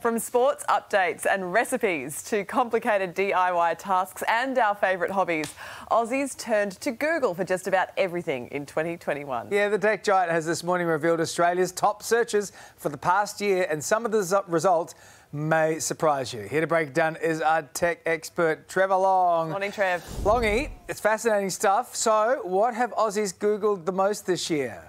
From sports updates and recipes to complicated DIY tasks and our favourite hobbies, Aussies turned to Google for just about everything in 2021. Yeah, the tech giant has this morning revealed Australia's top searches for the past year, and some of the results may surprise you. Here to break it down is our tech expert, Trevor Long. Morning, Trev. Longy, it's fascinating stuff. So what have Aussies Googled the most this year?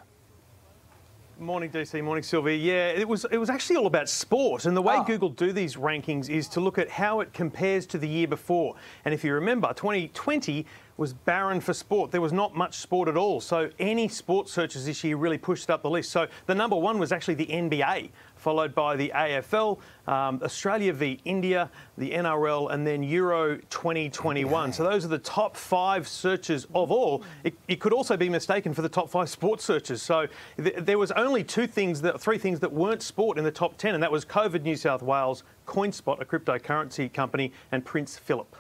Morning, DC. Morning, Sylvia. Yeah, it was actually all about sport, and the way Google do these rankings is to look at how it compares to the year before. And if you remember, 2020 was barren for sport. There was not much sport at all. So any sports searches this year really pushed up the list. So the number one was actually the NBA, followed by the AFL, Australia v India, the NRL, and then Euro 2021. So those are the top five searches of all. It could also be mistaken for the top five sports searches. So there was only three things that weren't sport in the top 10, and that was COVID New South Wales, Coinspot, a cryptocurrency company, and Prince Philip.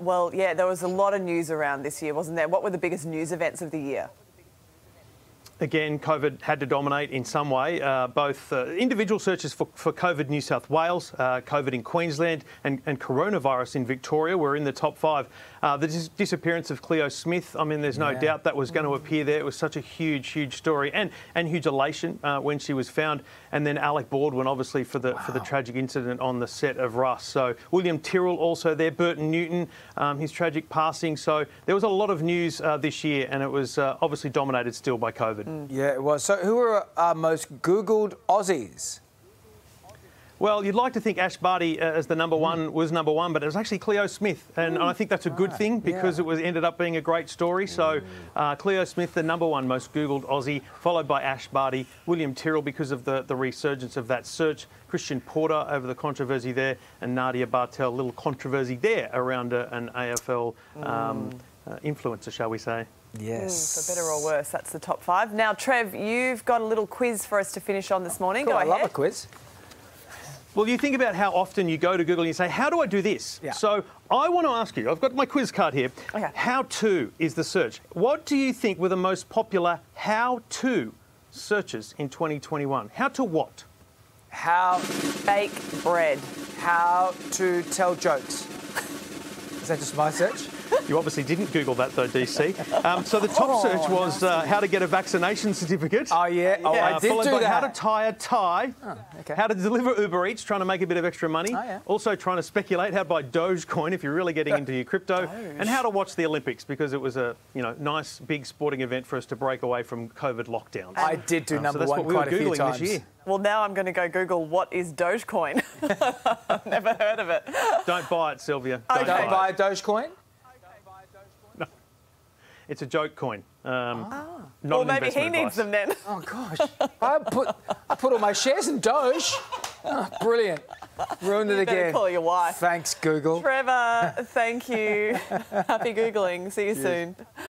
Well, yeah, there was a lot of news around this year, wasn't there? What were the biggest news events of the year? Again, COVID had to dominate in some way, both individual searches for COVID New South Wales, COVID in Queensland, and coronavirus in Victoria were in the top five. The disappearance of Cleo Smith, I mean, there's no doubt that was going to appear there. It was such a huge, huge story, and huge elation when she was found. And then Alec Baldwin, obviously, for the tragic incident on the set of Rust. So William Tyrrell also there, Burton Newton, his tragic passing. So there was a lot of news this year, and it was obviously dominated still by COVID. Yeah, it was. So who were our most Googled Aussies? Well, you'd like to think Ash Barty as the number one, but it was actually Cleo Smith, and I think that's a good thing because it was ended up being a great story. So Cleo Smith, the number one most Googled Aussie, followed by Ash Barty, William Tyrrell because of the resurgence of that search, Christian Porter over the controversy there, and Nadia Bartell, little controversy there around an AFL influencer, shall we say. Yes. For better or worse, that's the top five. Now, Trev, you've got a little quiz for us to finish on this morning. Cool, go ahead. I love a quiz. Well, you think about how often you go to Google and you say, how do I do this? Yeah. So I want to ask you, I've got my quiz card here. Okay. How to is the search. What do you think were the most popular how to searches in 2021? How to what? How bake bread. How to tell jokes. Is that just my search? You obviously didn't Google that, though, DC. So the top search was how to get a vaccination certificate. Oh, yeah. Oh, I did do that. How to tie a tie. Oh, okay. How to deliver Uber Eats, trying to make a bit of extra money. Oh, yeah. Also trying to speculate how to buy Dogecoin if you're really getting into your crypto. Doge. And how to watch the Olympics, because it was a nice, big sporting event for us to break away from COVID lockdown. I did do number one quite a few times. This year. Well, now I'm going to go Google what is Dogecoin. I've never heard of it. Don't buy it, Sylvia. Don't buy Dogecoin? It's a joke coin. Well, maybe he needs them then. Oh, gosh. I put all my shares in Doge. Oh, brilliant. Ruined it again. Call your wife. Thanks, Google. Trevor, thank you. Happy Googling. See you soon.